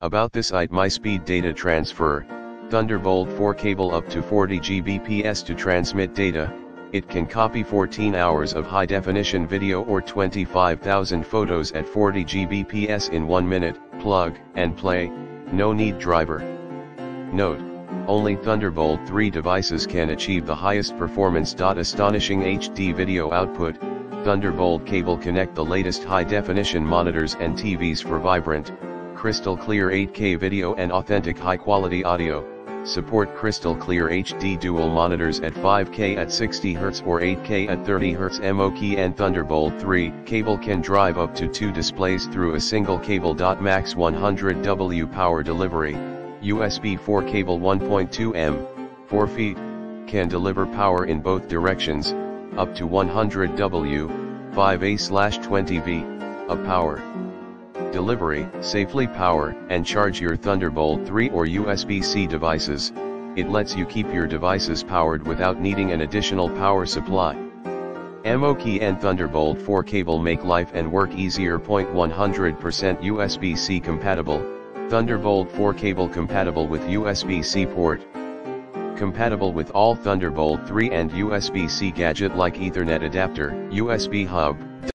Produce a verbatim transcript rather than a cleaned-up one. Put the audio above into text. About this I T MySpeed data transfer, Thunderbolt four cable up to forty gigabits per second to transmit data, it can copy fourteen hours of high definition video or twenty-five thousand photos at forty gigabits per second in one minute, plug and play, no need driver. Note, only Thunderbolt three devices can achieve the highest performance. Astonishing H D video output, Thunderbolt cable connect the latest high definition monitors and T Vs for vibrant, crystal clear eight K video and authentic high quality audio. Support crystal clear H D dual monitors at five K at sixty hertz or eight K at thirty hertz. M O K I and Thunderbolt three cable can drive up to two displays through a single cable. Max one hundred watts power delivery. U S B four cable one point two meters, four feet, can deliver power in both directions, up to one hundred watts, five amps slash twenty volts, of power. Delivery, safely power and charge your Thunderbolt three or U S B C devices, it lets you keep your devices powered without needing an additional power supply. M O K I and Thunderbolt four cable make life and work easier. one hundred percent U S B C compatible, Thunderbolt four cable compatible with U S B C port. Compatible with all Thunderbolt three and U S B C gadget like Ethernet adapter, U S B hub,